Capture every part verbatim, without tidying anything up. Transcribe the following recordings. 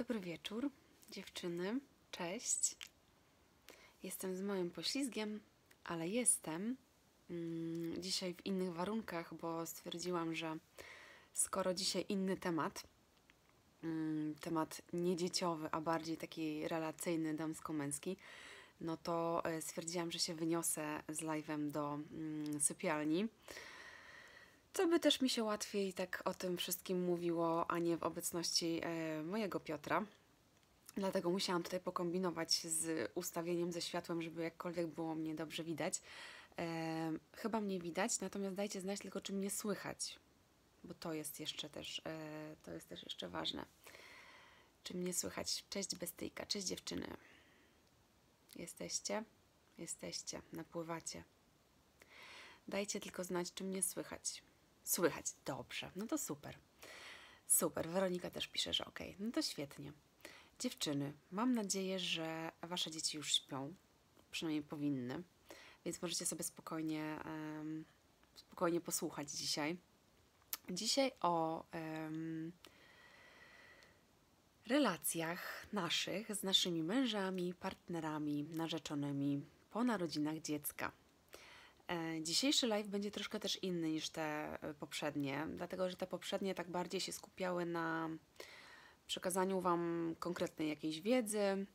Dobry wieczór, dziewczyny. Cześć. Jestem z małym poślizgiem, ale jestem mm, dzisiaj w innych warunkach, bo stwierdziłam, że skoro dzisiaj inny temat, mm, temat nie dzieciowy, a bardziej taki relacyjny, damsko-męski, no to stwierdziłam, że się wyniosę z live'em do mm, sypialni. Co by też mi się łatwiej tak o tym wszystkim mówiło, a nie w obecności e, mojego Piotra. Dlatego musiałam tutaj pokombinować z ustawieniem, ze światłem, żeby jakkolwiek było mnie dobrze widać. E, chyba mnie widać, natomiast dajcie znać tylko, czy mnie słychać. Bo to jest jeszcze też, e, to jest też jeszcze ważne. Czy mnie słychać? Cześć Bestyjka, cześć dziewczyny. Jesteście? Jesteście, napływacie. Dajcie tylko znać, czy mnie słychać. Słychać, dobrze, no to super. Super, Weronika też pisze, że okej, no to świetnie. Dziewczyny, mam nadzieję, że Wasze dzieci już śpią, przynajmniej powinny, więc możecie sobie spokojnie, um, spokojnie posłuchać dzisiaj. Dzisiaj o um, relacjach naszych z naszymi mężami, partnerami, narzeczonymi po narodzinach dziecka. Dzisiejszy live będzie troszkę też inny niż te poprzednie, dlatego że te poprzednie tak bardziej się skupiały na przekazaniu Wam konkretnej jakiejś wiedzy,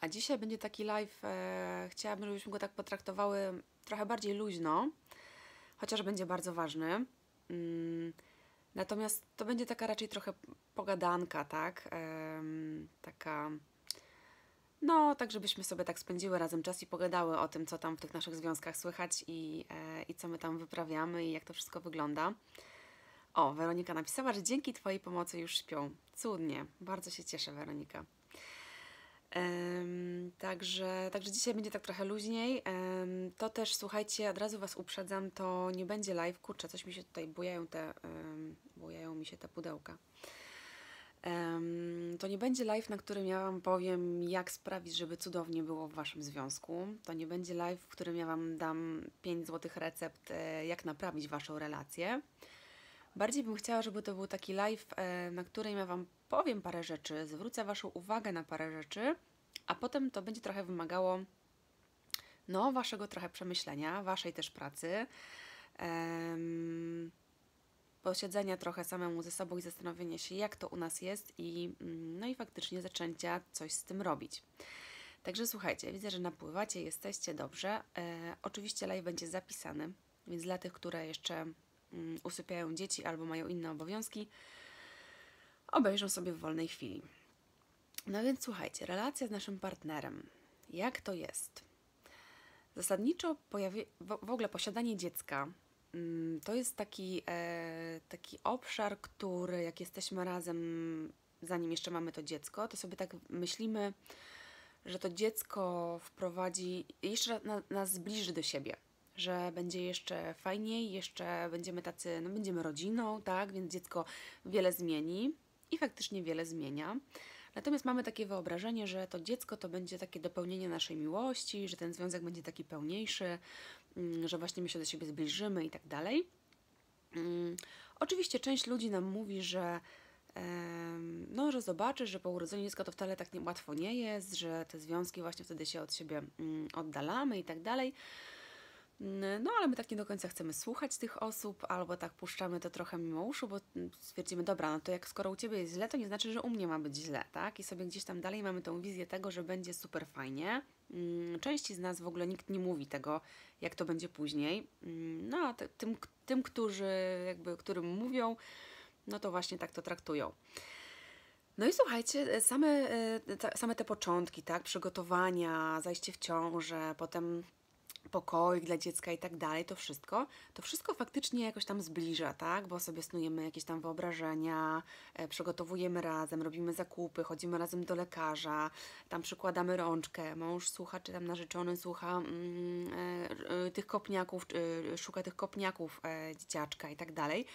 a dzisiaj będzie taki live, e, chciałabym, żebyśmy go tak potraktowały trochę bardziej luźno, chociaż będzie bardzo ważny. Mm, natomiast to będzie taka raczej trochę pogadanka, tak? E, taka... No, tak żebyśmy sobie tak spędziły razem czas i pogadały o tym, co tam w tych naszych związkach słychać i, e, i co my tam wyprawiamy i jak to wszystko wygląda. O, Weronika napisała, że dzięki Twojej pomocy już śpią. Cudnie, bardzo się cieszę, Weronika. Ehm, także, także dzisiaj będzie tak trochę luźniej. Ehm, to też, słuchajcie, od razu Was uprzedzam, to nie będzie live. Kurczę, coś mi się tutaj bujają te, um, bujają mi się te pudełka. To nie będzie live, na którym ja Wam powiem, jak sprawić, żeby cudownie było w Waszym związku. To nie będzie live, w którym ja Wam dam pięć złotych recept, jak naprawić Waszą relację. Bardziej bym chciała, żeby to był taki live, na którym ja Wam powiem parę rzeczy, zwrócę Waszą uwagę na parę rzeczy, a potem to będzie trochę wymagało no, Waszego trochę przemyślenia, Waszej też pracy. Um, posiedzenia trochę samemu ze sobą i zastanowienia się, jak to u nas jest i, no i faktycznie zaczęcia coś z tym robić. Także słuchajcie, widzę, że napływacie, jesteście dobrze. E, oczywiście live będzie zapisany, więc dla tych, które jeszcze mm, usypiają dzieci albo mają inne obowiązki, obejrzą sobie w wolnej chwili. No więc słuchajcie, relacja z naszym partnerem. Jak to jest? Zasadniczo pojawi- w, w ogóle posiadanie dziecka to jest taki, e, taki obszar, który jak jesteśmy razem, zanim jeszcze mamy to dziecko, to sobie tak myślimy, że to dziecko wprowadzi, jeszcze na, nas zbliży do siebie, że będzie jeszcze fajniej, jeszcze będziemy tacy, no będziemy rodziną, tak, więc dziecko wiele zmieni i faktycznie wiele zmienia. Natomiast mamy takie wyobrażenie, że to dziecko to będzie takie dopełnienie naszej miłości, że ten związek będzie taki pełniejszy, że właśnie my się do siebie zbliżymy i tak dalej. Oczywiście część ludzi nam mówi, że, no, że zobaczysz, że po urodzeniu dziecka to wcale tak łatwo nie jest, że te związki właśnie wtedy się od siebie oddalamy i tak dalej. No ale my tak nie do końca chcemy słuchać tych osób, albo tak puszczamy to trochę mimo uszu, bo stwierdzimy, dobra, no to jak skoro u Ciebie jest źle, to nie znaczy, że u mnie ma być źle, tak? I sobie gdzieś tam dalej mamy tą wizję tego, że będzie super fajnie. Części z nas w ogóle nikt nie mówi tego, jak to będzie później. No a tym, tym którzy jakby, którym mówią, no to właśnie tak to traktują. No i słuchajcie, same, same te początki, tak? Przygotowania, zajście w ciążę, potem pokoik dla dziecka i tak dalej, to wszystko, to wszystko faktycznie jakoś tam zbliża, tak, bo sobie snujemy jakieś tam wyobrażenia, e, przygotowujemy razem, robimy zakupy, chodzimy razem do lekarza, tam przykładamy rączkę, mąż słucha, czy tam narzeczony słucha mm, e, e, tych kopniaków, e, szuka tych kopniaków e, dzieciaczka i tak dalej.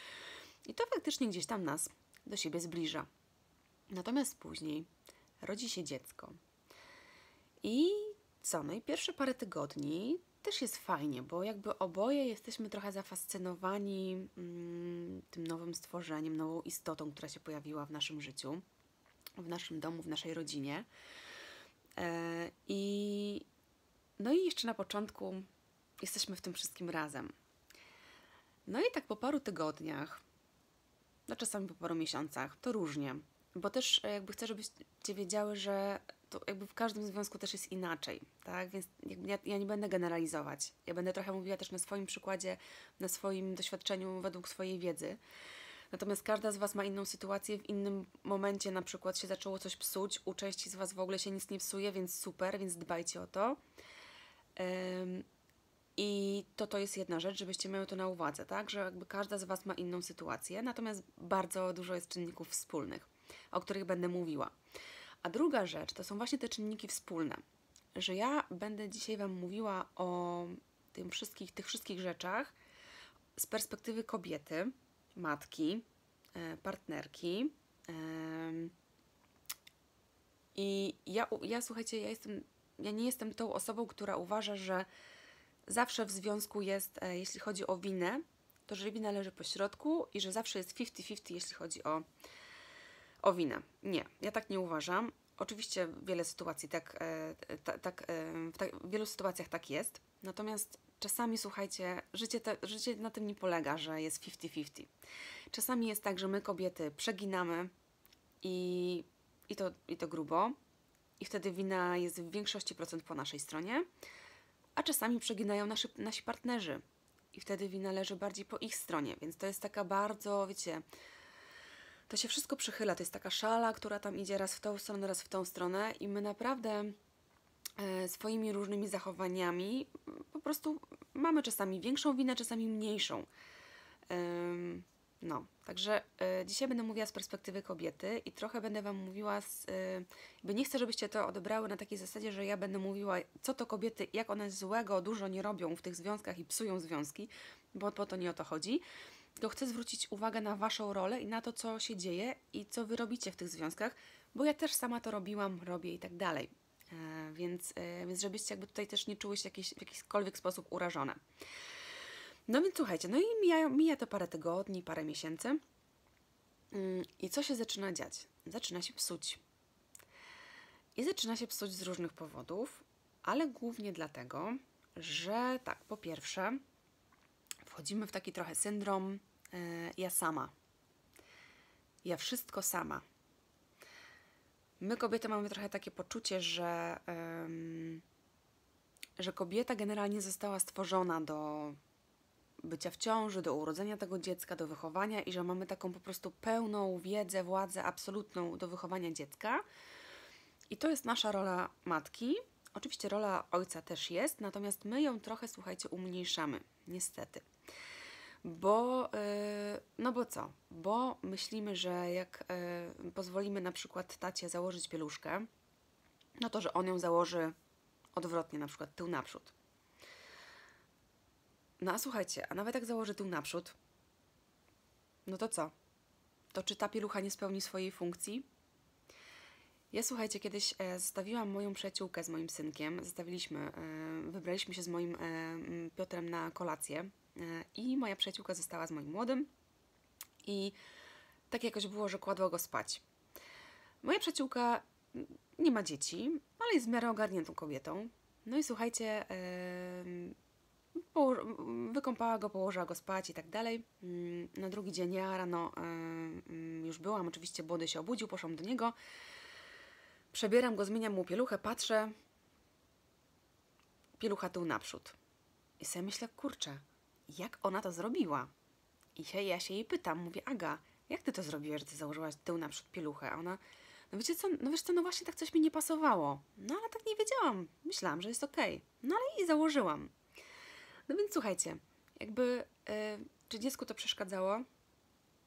I to faktycznie gdzieś tam nas do siebie zbliża. Natomiast później rodzi się dziecko. I co? No i pierwsze parę tygodni też jest fajnie, bo jakby oboje jesteśmy trochę zafascynowani mm, tym nowym stworzeniem, nową istotą, która się pojawiła w naszym życiu. w naszym domu, w naszej rodzinie. I no i jeszcze na początku jesteśmy w tym wszystkim razem. No i tak po paru tygodniach, no czasami po paru miesiącach, to różnie, bo też jakby chcę, żebyście wiedziały, że to jakby w każdym związku też jest inaczej, tak? Więc jakby ja, ja nie będę generalizować. Ja będę trochę mówiła też na swoim przykładzie, na swoim doświadczeniu według swojej wiedzy. Natomiast każda z Was ma inną sytuację, w innym momencie na przykład się zaczęło coś psuć, u części z Was w ogóle się nic nie psuje, więc super, więc dbajcie o to. Ym, I to, to jest jedna rzecz, żebyście miały to na uwadze, tak? Że jakby każda z Was ma inną sytuację, natomiast bardzo dużo jest czynników wspólnych, o których będę mówiła. A druga rzecz to są właśnie te czynniki wspólne, że ja będę dzisiaj Wam mówiła o tym wszystkich, tych wszystkich rzeczach z perspektywy kobiety, matki, partnerki. I ja, ja słuchajcie, ja, jestem, ja nie jestem tą osobą, która uważa, że zawsze w związku jest, jeśli chodzi o winę, to że wina leży po środku i że zawsze jest fifty fifty, jeśli chodzi o, o winę. Nie, ja tak nie uważam. Oczywiście wiele sytuacji tak, tak, tak, w, tak, w wielu sytuacjach tak jest, natomiast czasami, słuchajcie, życie, te, życie na tym nie polega, że jest fifty fifty. Czasami jest tak, że my kobiety przeginamy i, i, to, i to grubo i wtedy wina jest w większości procent po naszej stronie, a czasami przeginają nasi, nasi partnerzy i wtedy wina leży bardziej po ich stronie, więc to jest taka bardzo, wiecie, to się wszystko przychyla, to jest taka szala, która tam idzie raz w tą stronę, raz w tą stronę i my naprawdę e, swoimi różnymi zachowaniami po prostu mamy czasami większą winę, czasami mniejszą. Ym, no, także e, dzisiaj będę mówiła z perspektywy kobiety i trochę będę Wam mówiła, z, e, bo nie chcę, żebyście to odebrały na takiej zasadzie, że ja będę mówiła, co to kobiety, jak one złego dużo nie robią w tych związkach i psują związki, bo po to nie o to chodzi. To chcę zwrócić uwagę na Waszą rolę i na to, co się dzieje i co Wy robicie w tych związkach, bo ja też sama to robiłam, robię i tak dalej. E, więc, e, więc żebyście jakby tutaj też nie czuły się jakieś, w jakikolwiek sposób urażone. No więc słuchajcie, no i mija, mija to parę tygodni, parę miesięcy. Yy, I co się zaczyna dziać? Zaczyna się psuć. I zaczyna się psuć z różnych powodów, ale głównie dlatego, że tak, po pierwsze, wchodzimy w taki trochę syndrom yy, ja sama. Ja wszystko sama. My kobiety mamy trochę takie poczucie, że, yy, że kobieta generalnie została stworzona do bycia w ciąży, do urodzenia tego dziecka, do wychowania i że mamy taką po prostu pełną wiedzę, władzę absolutną do wychowania dziecka. I to jest nasza rola matki. Oczywiście rola ojca też jest, natomiast my ją trochę, słuchajcie, umniejszamy, niestety. Bo, yy, no bo co? Bo myślimy, że jak yy, pozwolimy na przykład tacie założyć pieluszkę, no to, że on ją założy odwrotnie, na przykład tył naprzód. No a słuchajcie, a nawet jak założy tył naprzód, no to co? To czy ta pielucha nie spełni swojej funkcji? Ja słuchajcie, kiedyś e, zostawiłam moją przyjaciółkę z moim synkiem, zostawiliśmy, e, wybraliśmy się z moim e, Piotrem na kolację e, i moja przyjaciółka została z moim młodym i tak jakoś było, że kładła go spać. Moja przyjaciółka nie ma dzieci, ale jest w miarę ogarniętą kobietą. No i słuchajcie, e, wykąpała go, położyła go spać i tak dalej. Na drugi dzień ja rano yy, już byłam, oczywiście młody się obudził, poszłam do niego, przebieram go, zmieniam mu pieluchę, patrzę, pielucha tył naprzód. I sobie myślę, kurczę, jak ona to zrobiła? I się, ja się jej pytam, mówię, Aga, jak Ty to zrobiłaś, że Ty założyłaś tył naprzód pieluchę? A ona, no wiecie co, no wiesz co, no właśnie tak coś mi nie pasowało. No ale tak nie wiedziałam, myślałam, że jest okej. Okay. No ale i założyłam. No więc słuchajcie, jakby yy, czy dziecku to przeszkadzało?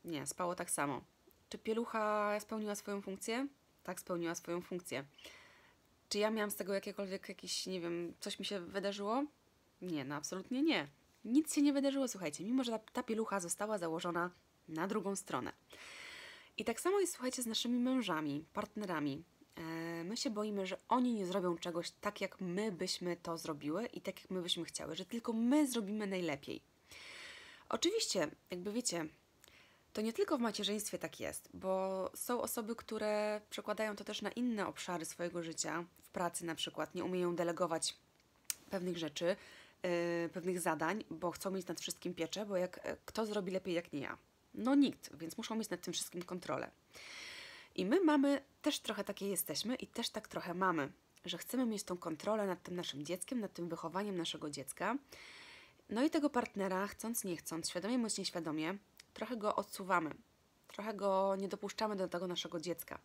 Nie, spało tak samo. Czy pielucha spełniła swoją funkcję? Tak, spełniła swoją funkcję. Czy ja miałam z tego jakiekolwiek jakiś, nie wiem, coś mi się wydarzyło? Nie, no absolutnie nie. Nic się nie wydarzyło, słuchajcie, mimo że ta, ta pielucha została założona na drugą stronę. I tak samo jest, słuchajcie, z naszymi mężami, partnerami. My się boimy, że oni nie zrobią czegoś tak, jak my byśmy to zrobiły i tak, jak my byśmy chciały, że tylko my zrobimy najlepiej. Oczywiście, jakby wiecie, To nie tylko w macierzyństwie tak jest, bo są osoby, które przekładają to też na inne obszary swojego życia, w pracy na przykład, nie umieją delegować pewnych rzeczy, yy, pewnych zadań, bo chcą mieć nad wszystkim pieczę, bo jak, kto zrobi lepiej jak nie ja? No nikt, więc muszą mieć nad tym wszystkim kontrolę. I my mamy, też trochę takie jesteśmy i też tak trochę mamy, że chcemy mieć tą kontrolę nad tym naszym dzieckiem, nad tym wychowaniem naszego dziecka. No i tego partnera, chcąc, nie chcąc, świadomie bądź nieświadomie, trochę go odsuwamy, trochę go nie dopuszczamy do tego naszego dziecka.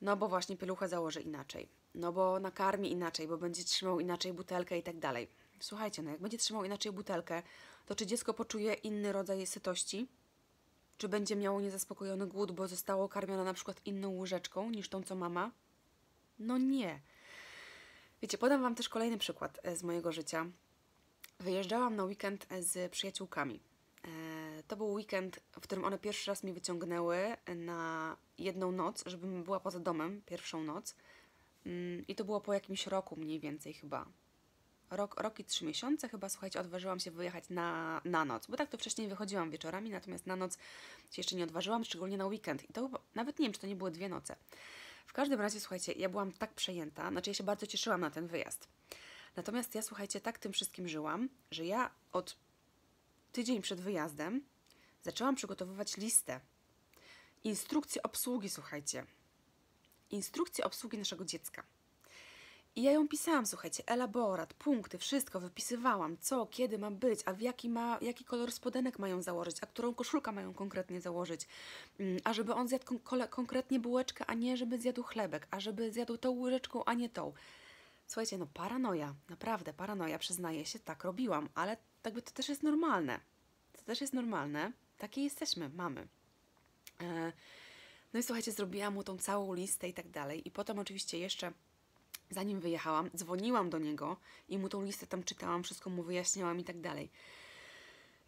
No bo właśnie pieluchę założy inaczej, no bo nakarmi inaczej, bo będzie trzymał inaczej butelkę i tak dalej. Słuchajcie, no jak będzie trzymał inaczej butelkę, to czy dziecko poczuje inny rodzaj sytości? Czy będzie miało niezaspokojony głód, bo zostało karmione na przykład inną łyżeczką niż tą, co mama? No nie. Wiecie, podam Wam też kolejny przykład z mojego życia. Wyjeżdżałam na weekend z przyjaciółkami. To był weekend, w którym one pierwszy raz mnie wyciągnęły na jedną noc, żebym była poza domem pierwszą noc. I to było po jakimś roku mniej więcej chyba. Rok, rok i trzy miesiące chyba, słuchajcie, odważyłam się wyjechać na, na noc, bo tak to wcześniej wychodziłam wieczorami, natomiast na noc się jeszcze nie odważyłam, szczególnie na weekend. I to nawet nie wiem, czy to nie były dwie noce. W każdym razie, słuchajcie, ja byłam tak przejęta, znaczy ja się bardzo cieszyłam na ten wyjazd. Natomiast ja, słuchajcie, tak tym wszystkim żyłam, że ja od tydzień przed wyjazdem zaczęłam przygotowywać listę instrukcji obsługi, słuchajcie, instrukcji obsługi naszego dziecka. I ja ją pisałam, słuchajcie, elaborat, punkty, wszystko wypisywałam, co, kiedy ma być, a w jaki, ma, jaki kolor spodenek mają założyć, a którą koszulkę mają konkretnie założyć, a żeby on zjadł kon konkretnie bułeczkę, a nie żeby zjadł chlebek, a żeby zjadł tą łyżeczką, a nie tą. Słuchajcie, no paranoja, naprawdę paranoja, przyznaję się, tak robiłam, ale jakby to też jest normalne. To też jest normalne, takie jesteśmy, mamy. E no i słuchajcie, zrobiłam mu tą całą listę i tak dalej i potem oczywiście jeszcze zanim wyjechałam, dzwoniłam do niego i mu tą listę tam czytałam, wszystko mu wyjaśniałam i tak dalej.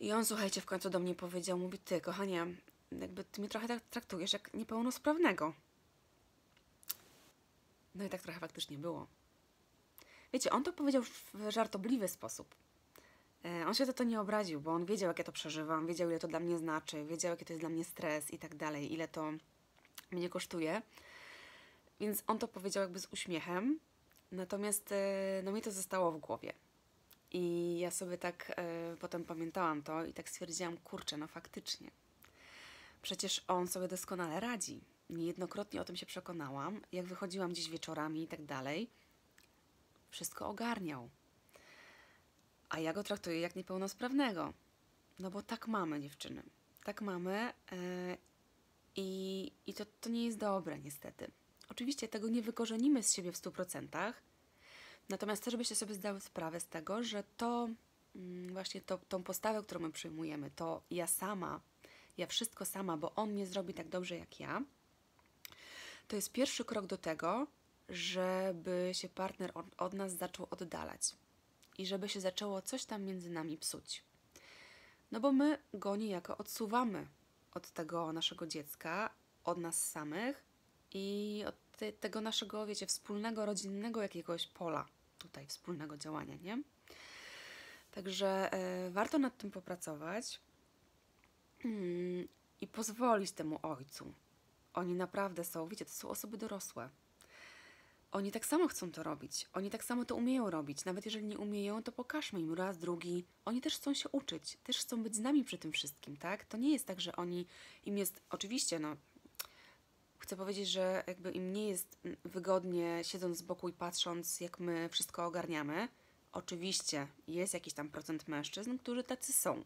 I on, słuchajcie, w końcu do mnie powiedział, mówi, ty, kochanie, jakby ty mnie trochę tak traktujesz jak niepełnosprawnego. No i tak trochę faktycznie było. Wiecie, on to powiedział w żartobliwy sposób. On się za to nie obraził, bo on wiedział, jak ja to przeżywam, wiedział, ile to dla mnie znaczy, wiedział, jaki to jest dla mnie stres i tak dalej, ile to mnie kosztuje. Więc on to powiedział jakby z uśmiechem, natomiast no mi to zostało w głowie. I ja sobie tak y, potem pamiętałam to i tak stwierdziłam, kurczę, no faktycznie. Przecież on sobie doskonale radzi. Niejednokrotnie o tym się przekonałam, jak wychodziłam gdzieś wieczorami i tak dalej. Wszystko ogarniał. A ja go traktuję jak niepełnosprawnego. No bo tak mamy, dziewczyny. Tak mamy y, i, i to, to nie jest dobre niestety. Oczywiście tego nie wykorzenimy z siebie w stu procentach, natomiast też byście sobie zdały sprawę z tego, że to właśnie to, tą postawę, którą my przyjmujemy, to ja sama, ja wszystko sama, bo on nie zrobi tak dobrze jak ja, to jest pierwszy krok do tego, żeby się partner od, od nas zaczął oddalać i żeby się zaczęło coś tam między nami psuć. No bo my go niejako odsuwamy od tego naszego dziecka, od nas samych, i od te, tego naszego, wiecie, wspólnego, rodzinnego jakiegoś pola tutaj, wspólnego działania, nie? Także y, warto nad tym popracować yy, i pozwolić temu ojcu. Oni naprawdę są, wiecie, to są osoby dorosłe. Oni tak samo chcą to robić, oni tak samo to umieją robić. Nawet jeżeli nie umieją, to pokażmy im raz, drugi. Oni też chcą się uczyć, też chcą być z nami przy tym wszystkim, tak? To nie jest tak, że oni, im jest, oczywiście, no, chcę powiedzieć, że jakby im nie jest wygodnie siedząc z boku i patrząc, jak my wszystko ogarniamy. Oczywiście jest jakiś tam procent mężczyzn, którzy tacy są.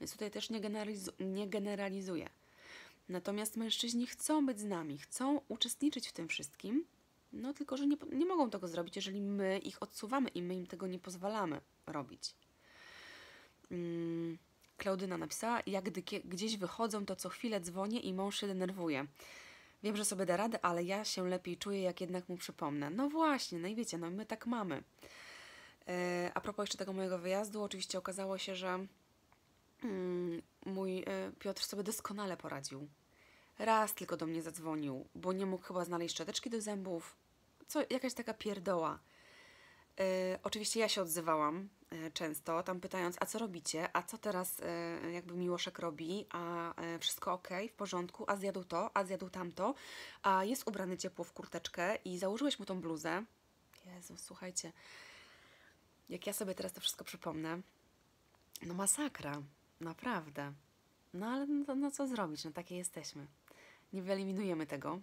Więc tutaj też nie, generalizu nie generalizuję. Natomiast mężczyźni chcą być z nami, chcą uczestniczyć w tym wszystkim, no tylko, że nie, nie mogą tego zrobić, jeżeli my ich odsuwamy i my im tego nie pozwalamy robić. Hmm. Klaudyna napisała, jak gdy gdzieś wychodzą, to co chwilę dzwonię i mąż się denerwuje. Wiem, że sobie da radę, ale ja się lepiej czuję, jak jednak mu przypomnę. No właśnie, no i wiecie, no my tak mamy. Yy, a propos jeszcze tego mojego wyjazdu, oczywiście okazało się, że yy, mój yy, Piotr sobie doskonale poradził. Raz tylko do mnie zadzwonił, bo nie mógł chyba znaleźć szczoteczki do zębów. Co, jakaś taka pierdoła. Yy, oczywiście ja się odzywałam yy, często, tam pytając, a co robicie, a co teraz yy, jakby Miłoszek robi, a yy, wszystko ok, w porządku, a zjadł to, a zjadł tamto, a jest ubrany ciepło w kurteczkę i założyłeś mu tą bluzę. Jezu, słuchajcie, jak ja sobie teraz to wszystko przypomnę, no masakra, naprawdę. No ale no, no co zrobić, no takie jesteśmy. Nie wyeliminujemy tego,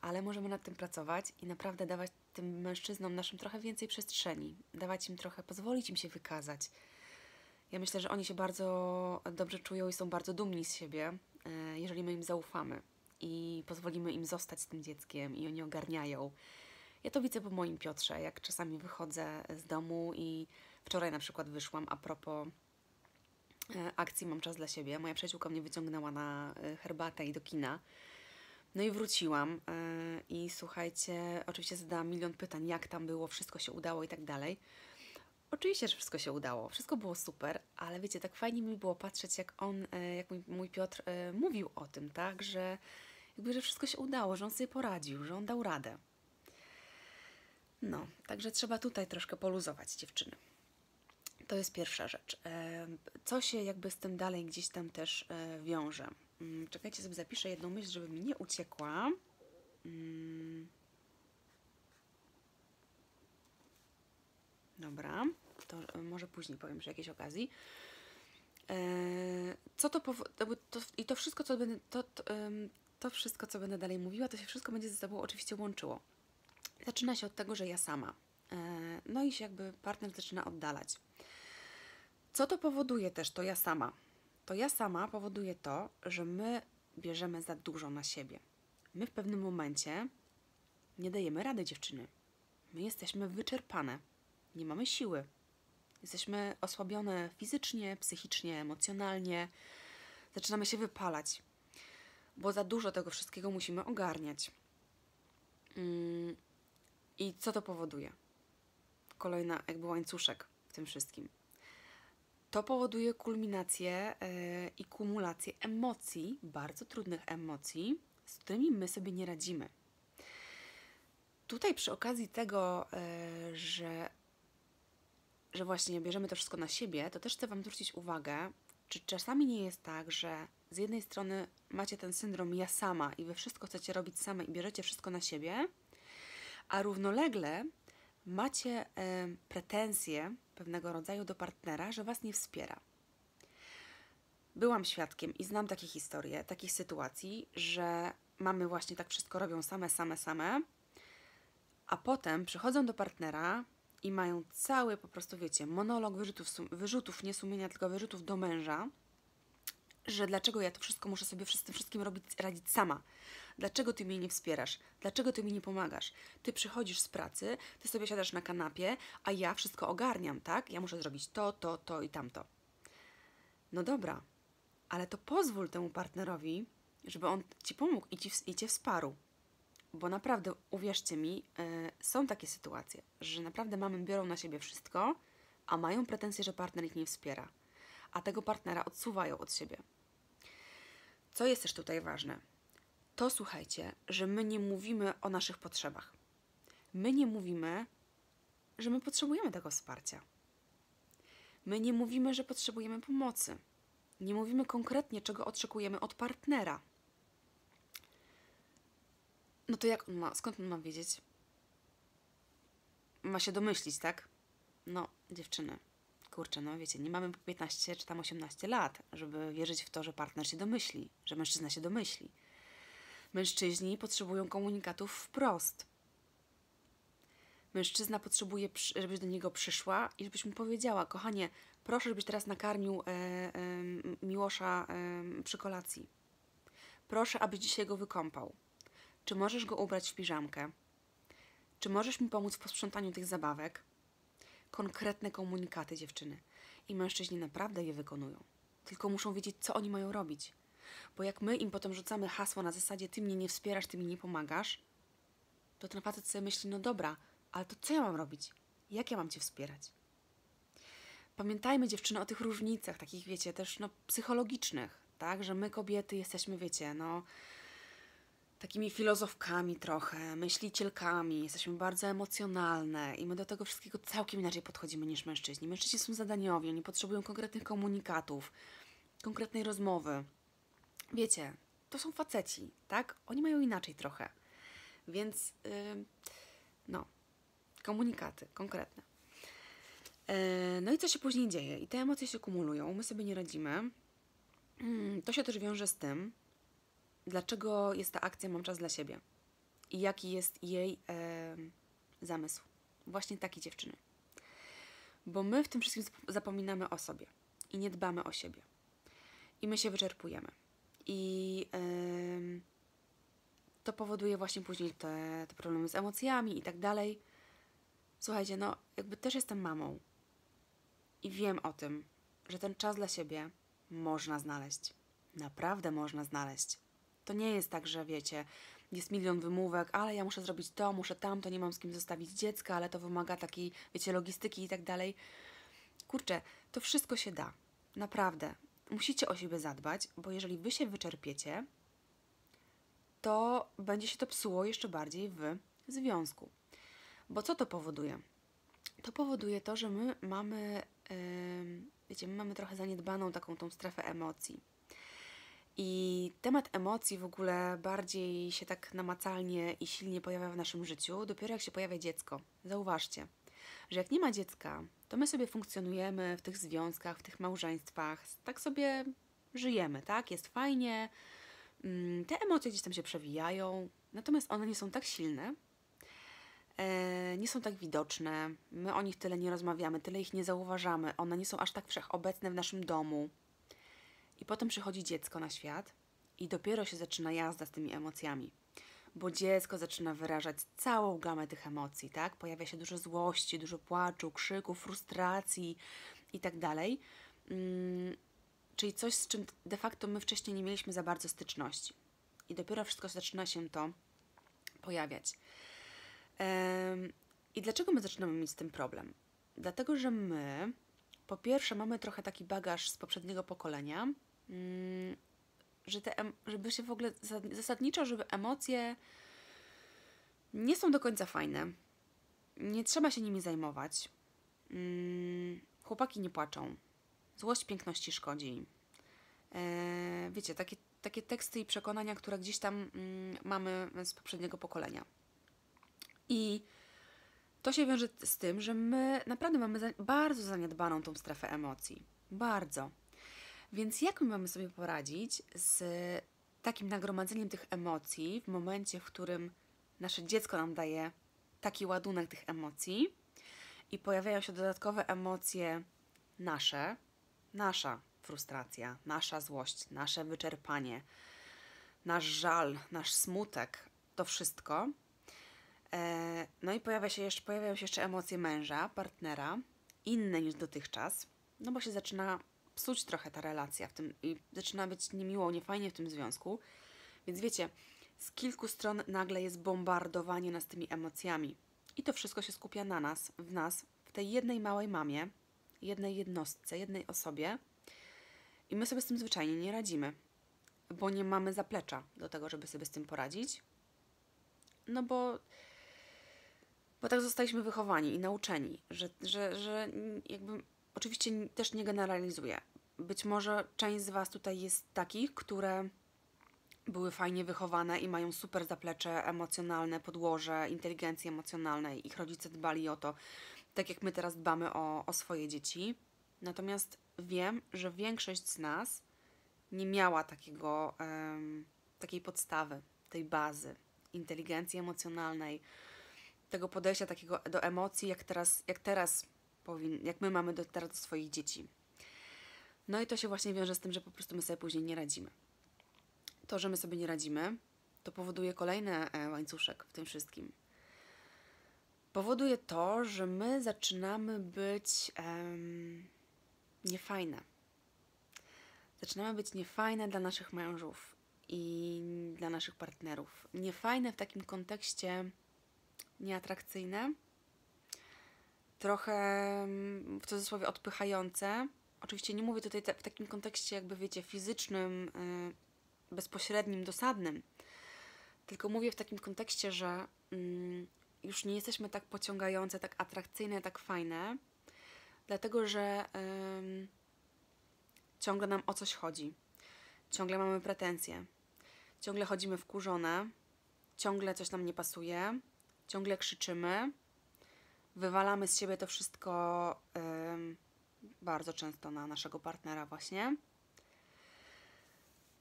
ale możemy nad tym pracować i naprawdę dawać tym mężczyznom naszym trochę więcej przestrzeni, dawać im trochę, pozwolić im się wykazać. Ja myślę, że oni się bardzo dobrze czują i są bardzo dumni z siebie, jeżeli my im zaufamy i pozwolimy im zostać z tym dzieckiem i oni ogarniają. Ja to widzę po moim Piotrze, jak czasami wychodzę z domu i wczoraj na przykład wyszłam a propos akcji Mam Czas dla Siebie. Moja przyjaciółka mnie wyciągnęła na herbatę i do kina. No i wróciłam yy, i słuchajcie, oczywiście zadałam milion pytań, jak tam było, wszystko się udało i tak dalej. Oczywiście, że wszystko się udało, wszystko było super, ale wiecie, tak fajnie mi było patrzeć, jak on, yy, jak mój, mój Piotr yy, mówił o tym, tak, że jakby, że wszystko się udało, że on sobie poradził, że on dał radę. No, także trzeba tutaj troszkę poluzować dziewczyny. To jest pierwsza rzecz. Yy, co się jakby z tym dalej gdzieś tam też yy, wiąże? Czekajcie, sobie zapiszę jedną myśl, żeby mi nie uciekła. Dobra, to może później powiem przy jakiejś okazji. Co to, to i to wszystko, co będę, to, to, to wszystko, co będę dalej mówiła, to się wszystko będzie ze sobą oczywiście łączyło. Zaczyna się od tego, że ja sama. No i się jakby partner zaczyna oddalać. Co to powoduje też, to ja sama. To ja sama powoduje to, że my bierzemy za dużo na siebie. My w pewnym momencie nie dajemy rady, dziewczyny. My jesteśmy wyczerpane. Nie mamy siły. Jesteśmy osłabione fizycznie, psychicznie, emocjonalnie. Zaczynamy się wypalać, bo za dużo tego wszystkiego musimy ogarniać. Yy. I co to powoduje? Kolejna jakby łańcuszek w tym wszystkim. To powoduje kulminację yy, i kumulację emocji, bardzo trudnych emocji, z którymi my sobie nie radzimy. Tutaj przy okazji tego, yy, że, że właśnie bierzemy to wszystko na siebie, to też chcę Wam zwrócić uwagę, czy czasami nie jest tak, że z jednej strony macie ten syndrom ja sama i Wy wszystko chcecie robić same i bierzecie wszystko na siebie, a równolegle macie yy, pretensje pewnego rodzaju do partnera, że Was nie wspiera. Byłam świadkiem i znam takie historie, takich sytuacji, że mamy właśnie tak wszystko robią same, same, same, a potem przychodzą do partnera i mają cały po prostu, wiecie, monolog wyrzutów, wyrzutów nie sumienia, tylko wyrzutów do męża, że dlaczego ja to wszystko muszę sobie z tym wszystkim robić, radzić sama. Dlaczego Ty mnie nie wspierasz? Dlaczego Ty mi nie pomagasz? Ty przychodzisz z pracy, Ty sobie siadasz na kanapie, a ja wszystko ogarniam, tak? Ja muszę zrobić to, to, to i tamto. No dobra, ale to pozwól temu partnerowi, żeby on Ci pomógł i, ci, i Cię wsparł. Bo naprawdę, uwierzcie mi, yy, są takie sytuacje, że naprawdę mamy biorą na siebie wszystko, a mają pretensje, że partner ich nie wspiera. A tego partnera odsuwają od siebie. Co jest też tutaj ważne? To słuchajcie, że my nie mówimy o naszych potrzebach. My nie mówimy, że my potrzebujemy tego wsparcia. My nie mówimy, że potrzebujemy pomocy. Nie mówimy konkretnie, czego oczekujemy od partnera. No to jak on ma, skąd on ma wiedzieć? Ma się domyślić, tak? No, dziewczyny, kurczę, no wiecie, nie mamy po piętnaście czy tam osiemnaście lat, żeby wierzyć w to, że partner się domyśli, że mężczyzna się domyśli. Mężczyźni potrzebują komunikatów wprost. Mężczyzna potrzebuje, żebyś do niego przyszła i żebyś mu powiedziała: kochanie, proszę, żebyś teraz nakarmił e, e, Miłosza e, przy kolacji. Proszę, abyś dzisiaj go wykąpał. Czy możesz go ubrać w piżamkę? Czy możesz mi pomóc w posprzątaniu tych zabawek? Konkretne komunikaty, dziewczyny. I mężczyźni naprawdę je wykonują. Tylko muszą wiedzieć, co oni mają robić. Bo jak my im potem rzucamy hasło na zasadzie: ty mnie nie wspierasz, ty mi nie pomagasz, to ten facet sobie myśli: no dobra, ale to co ja mam robić? Jak ja mam cię wspierać? Pamiętajmy, dziewczyny, o tych różnicach takich, wiecie, też no, psychologicznych, tak? Że my kobiety jesteśmy, wiecie, no takimi filozofkami trochę, myślicielkami, jesteśmy bardzo emocjonalne i my do tego wszystkiego całkiem inaczej podchodzimy niż mężczyźni. Mężczyźni są zadaniowi, oni potrzebują konkretnych komunikatów, konkretnej rozmowy. Wiecie, to są faceci, tak? Oni mają inaczej trochę. Więc, yy, no, komunikaty konkretne. Yy, no i co się później dzieje? I te emocje się kumulują, my sobie nie radzimy. Yy, to się też wiąże z tym, dlaczego jest ta akcja Mam Czas dla Siebie i jaki jest jej e, zamysł. Właśnie takiej dziewczyny. Bo my w tym wszystkim zapominamy o sobie i nie dbamy o siebie. I my się wyczerpujemy. I e, to powoduje właśnie później te, te problemy z emocjami i tak dalej. Słuchajcie, no jakby też jestem mamą i wiem o tym, że ten czas dla siebie można znaleźć. Naprawdę można znaleźć. To nie jest tak, że wiecie, jest milion wymówek, ale ja muszę zrobić to, muszę tamto, nie mam z kim zostawić dziecka, ale to wymaga takiej, wiecie, logistyki i tak dalej. Kurczę, to wszystko się da. Naprawdę. Musicie o siebie zadbać, bo jeżeli Wy się wyczerpiecie, to będzie się to psuło jeszcze bardziej w związku. Bo co to powoduje? To powoduje to, że my mamy, yy, wiecie, my mamy trochę zaniedbaną taką tą strefę emocji. I temat emocji w ogóle bardziej się tak namacalnie i silnie pojawia w naszym życiu, dopiero jak się pojawia dziecko. Zauważcie, że jak nie ma dziecka, to my sobie funkcjonujemy w tych związkach, w tych małżeństwach, tak sobie żyjemy, tak? Jest fajnie, te emocje gdzieś tam się przewijają, natomiast one nie są tak silne, nie są tak widoczne, my o nich tyle nie rozmawiamy, tyle ich nie zauważamy, one nie są aż tak wszechobecne w naszym domu. I potem przychodzi dziecko na świat i dopiero się zaczyna jazda z tymi emocjami. Bo dziecko zaczyna wyrażać całą gamę tych emocji, tak? Pojawia się dużo złości, dużo płaczu, krzyku, frustracji i tak dalej. Czyli coś, z czym de facto my wcześniej nie mieliśmy za bardzo styczności. I dopiero wszystko zaczyna się to pojawiać. Ym, I dlaczego my zaczynamy mieć z tym problem? Dlatego, że my po pierwsze mamy trochę taki bagaż z poprzedniego pokolenia, że te, żeby się w ogóle zasadniczo, żeby emocje nie są do końca fajne. Nie trzeba się nimi zajmować. Chłopaki nie płaczą. Złość piękności szkodzi. Wiecie, takie, takie teksty i przekonania, które gdzieś tam mamy z poprzedniego pokolenia. I to się wiąże z tym, że my naprawdę mamy za, bardzo zaniedbaną tą strefę emocji. Bardzo. Więc jak my mamy sobie poradzić z takim nagromadzeniem tych emocji w momencie, w którym nasze dziecko nam daje taki ładunek tych emocji i pojawiają się dodatkowe emocje nasze, nasza frustracja, nasza złość, nasze wyczerpanie, nasz żal, nasz smutek, to wszystko. No i pojawia się jeszcze, pojawiają się jeszcze emocje męża, partnera, inne niż dotychczas, no bo się zaczyna psuć trochę ta relacja w tym, i zaczyna być niemiło, niefajnie w tym związku. Więc wiecie, z kilku stron nagle jest bombardowanie nas tymi emocjami. I to wszystko się skupia na nas, w nas, w tej jednej małej mamie, jednej jednostce, jednej osobie. I my sobie z tym zwyczajnie nie radzimy, bo nie mamy zaplecza do tego, żeby sobie z tym poradzić. No bo... Bo tak zostaliśmy wychowani i nauczeni, że, że, że jakby oczywiście też nie generalizuję. Być może część z Was tutaj jest takich, które były fajnie wychowane i mają super zaplecze emocjonalne, podłoże, inteligencji emocjonalnej. Ich rodzice dbali o to, tak jak my teraz dbamy o, o swoje dzieci. Natomiast wiem, że większość z nas nie miała takiego, um, takiej podstawy, tej bazy inteligencji emocjonalnej, tego podejścia takiego do emocji, jak teraz, jak teraz powin, jak my mamy do, teraz do swoich dzieci. No i to się właśnie wiąże z tym, że po prostu my sobie później nie radzimy. To, że my sobie nie radzimy, to powoduje kolejny łańcuszek w tym wszystkim. Powoduje to, że my zaczynamy być em, niefajne. Zaczynamy być niefajne dla naszych mężów i dla naszych partnerów. Niefajne w takim kontekście nieatrakcyjne, trochę w cudzysłowie odpychające. Oczywiście nie mówię tutaj te, w takim kontekście jakby, wiecie, fizycznym, yy, bezpośrednim, dosadnym, Tylko mówię w takim kontekście, że mm, już nie jesteśmy tak pociągające, tak atrakcyjne, tak fajne, dlatego że ym, ciągle nam o coś chodzi. Ciągle mamy pretensje. Ciągle chodzimy wkurzone. Ciągle coś nam nie pasuje. Ciągle krzyczymy. Wywalamy z siebie to wszystko ym, bardzo często na naszego partnera właśnie.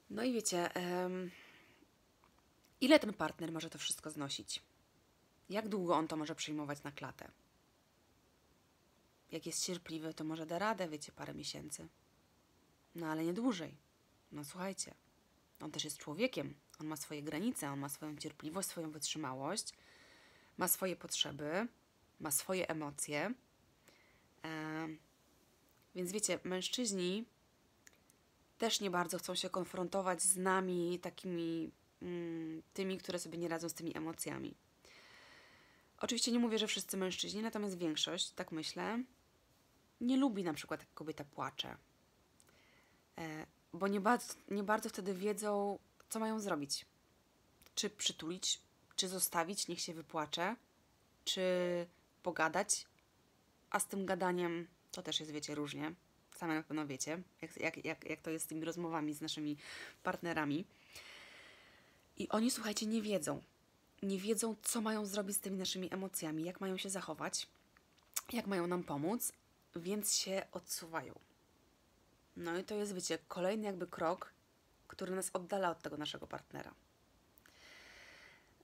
No i wiecie, ym, ile ten partner może to wszystko znosić? Jak długo on to może przyjmować na klatę? Jak jest cierpliwy, to może da radę, wiecie, parę miesięcy. No ale nie dłużej. No słuchajcie, on też jest człowiekiem. On ma swoje granice, on ma swoją cierpliwość, swoją wytrzymałość, ma swoje potrzeby, ma swoje emocje. Eee, więc wiecie, mężczyźni też nie bardzo chcą się konfrontować z nami, takimi mm, tymi, które sobie nie radzą z tymi emocjami. Oczywiście nie mówię, że wszyscy mężczyźni, natomiast większość, tak myślę, nie lubi na przykład, jak kobieta płacze. E, bo nie bardzo, nie bardzo wtedy wiedzą, co mają zrobić. Czy przytulić, czy zostawić, niech się wypłacze, czy pogadać. A z tym gadaniem to też jest, wiecie, różnie. Same na pewno wiecie, jak, jak, jak, jak to jest z tymi rozmowami z naszymi partnerami. I oni, słuchajcie, nie wiedzą. Nie wiedzą, co mają zrobić z tymi naszymi emocjami, jak mają się zachować, jak mają nam pomóc, więc się odsuwają. No i to jest, wiecie, kolejny jakby krok, który nas oddala od tego naszego partnera.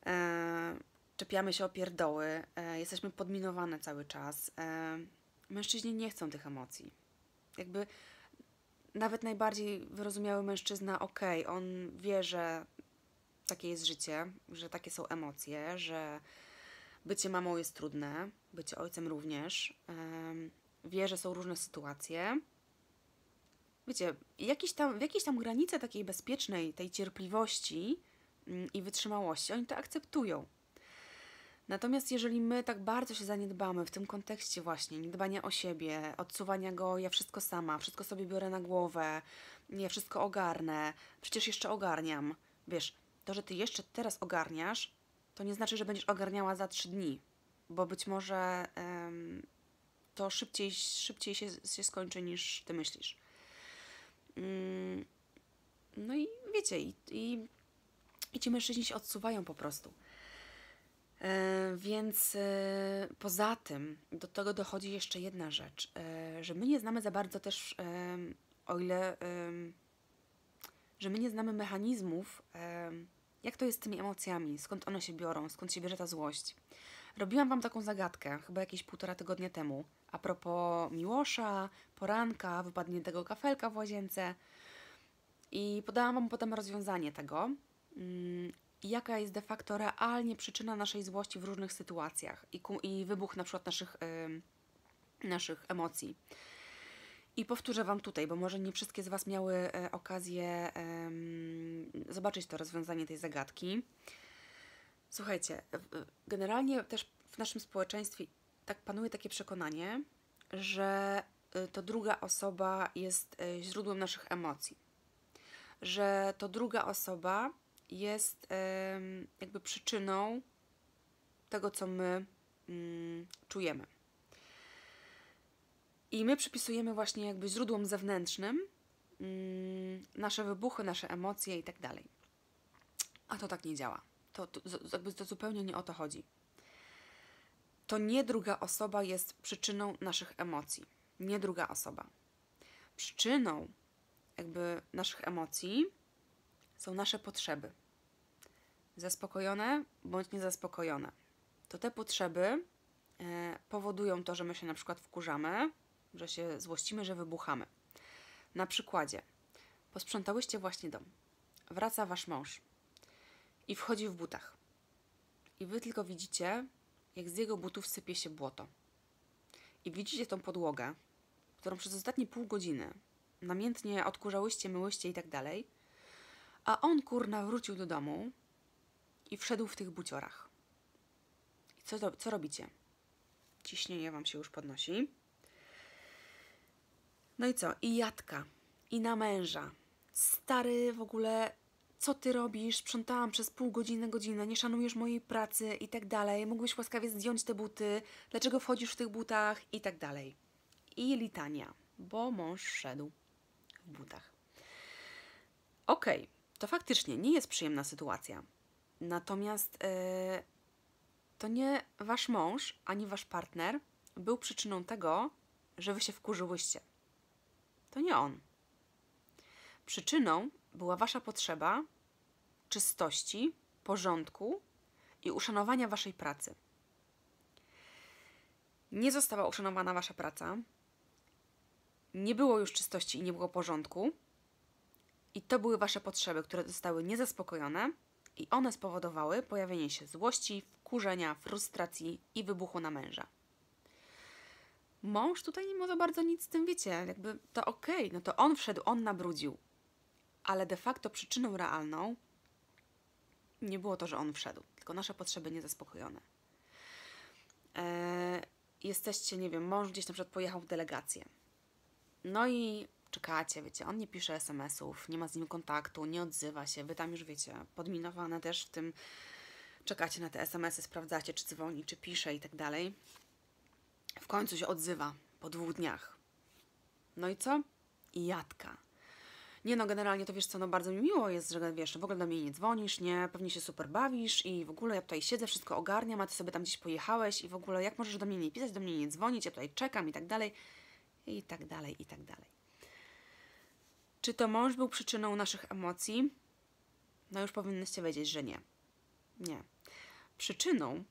Eee, czepiamy się o pierdoły, e, jesteśmy podminowane cały czas. E, mężczyźni nie chcą tych emocji. Jakby nawet najbardziej wyrozumiały mężczyzna, okej, okay, on wie, że takie jest życie, że takie są emocje, że bycie mamą jest trudne, bycie ojcem również. Um, wie, że są różne sytuacje. Wiecie, jakiś tam, w jakiejś tam granicy takiej bezpiecznej, tej cierpliwości um, i wytrzymałości, oni to akceptują. Natomiast jeżeli my tak bardzo się zaniedbamy w tym kontekście właśnie niedbania o siebie, odsuwania go, ja wszystko sama, wszystko sobie biorę na głowę, ja wszystko ogarnę, przecież jeszcze ogarniam, wiesz, to, że Ty jeszcze teraz ogarniasz, to nie znaczy, że będziesz ogarniała za trzy dni, bo być może um, to szybciej, szybciej się, się skończy, niż Ty myślisz. Um, no i wiecie, i, i, i ci mężczyźni się odsuwają po prostu. E, więc e, poza tym do tego dochodzi jeszcze jedna rzecz, e, że my nie znamy za bardzo też, e, o ile... E, że my nie znamy mechanizmów, jak to jest z tymi emocjami, skąd one się biorą, skąd się bierze ta złość. Robiłam Wam taką zagadkę, chyba jakieś półtora tygodnia temu, a propos Miłosza, poranka, wypadniętego kafelka w łazience i podałam Wam potem rozwiązanie tego, jaka jest de facto realnie przyczyna naszej złości w różnych sytuacjach i, i wybuch na przykład naszych, naszych emocji. I powtórzę Wam tutaj, bo może nie wszystkie z Was miały e, okazję e, zobaczyć to rozwiązanie tej zagadki. Słuchajcie, generalnie też w naszym społeczeństwie tak panuje takie przekonanie, że e, to druga osoba jest e, źródłem naszych emocji. Że to druga osoba jest e, jakby przyczyną tego, co my mm, czujemy. I my przypisujemy właśnie jakby źródłom zewnętrznym mm, nasze wybuchy, nasze emocje i tak dalej. A to tak nie działa. To, to, jakby to zupełnie nie o to chodzi. To nie druga osoba jest przyczyną naszych emocji. Nie druga osoba. Przyczyną jakby naszych emocji są nasze potrzeby. Zaspokojone bądź niezaspokojone. To te potrzeby e, powodują to, że my się na przykład wkurzamy, że się złościmy, że wybuchamy. Na przykładzie, posprzątałyście właśnie dom, wraca Wasz mąż i wchodzi w butach. I Wy tylko widzicie, jak z jego butów sypie się błoto. I widzicie tą podłogę, którą przez ostatnie pół godziny namiętnie odkurzałyście, myłyście i tak dalej, a on, kurna, wrócił do domu i wszedł w tych buciorach. I co, co robicie? Ciśnienie Wam się już podnosi. No i co? I jadka, i na męża. Stary w ogóle, co ty robisz, sprzątałam przez pół godziny, godzinę, nie szanujesz mojej pracy i tak dalej, mógłbyś łaskawie zdjąć te buty, dlaczego wchodzisz w tych butach i tak dalej. I litania, bo mąż szedł w butach. Okej, okay, to faktycznie nie jest przyjemna sytuacja, natomiast yy, to nie wasz mąż, ani wasz partner był przyczyną tego, że wy się wkurzyłyście. To nie on. Przyczyną była wasza potrzeba czystości, porządku i uszanowania waszej pracy. Nie została uszanowana wasza praca, nie było już czystości i nie było porządku i to były wasze potrzeby, które zostały niezaspokojone i one spowodowały pojawienie się złości, wkurzenia, frustracji i wybuchu na męża. Mąż tutaj nie ma za bardzo nic z tym, wiecie, jakby to okej, okay, no to on wszedł, on nabrudził. Ale de facto przyczyną realną nie było to, że on wszedł, tylko nasze potrzeby niezaspokojone. Eee, jesteście, nie wiem, mąż gdzieś na przykład pojechał w delegację. No i czekacie, wiecie, on nie pisze es em esów, nie ma z nim kontaktu, nie odzywa się. Wy tam już, wiecie, podminowane też w tym, czekacie na te es em esy, sprawdzacie, czy dzwoni, czy pisze i tak dalej. W końcu się odzywa po dwóch dniach. No i co? I jadka. Nie no, generalnie to wiesz co, no bardzo mi miło jest, że wiesz, w ogóle do mnie nie dzwonisz, nie, pewnie się super bawisz i w ogóle ja tutaj siedzę, wszystko ogarniam, a ty sobie tam gdzieś pojechałeś i w ogóle jak możesz do mnie nie pisać, do mnie nie dzwonić, ja tutaj czekam i tak dalej, i tak dalej, i tak dalej. Czy to mąż był przyczyną naszych emocji? No już powinnyście wiedzieć, że nie. Nie. Przyczyną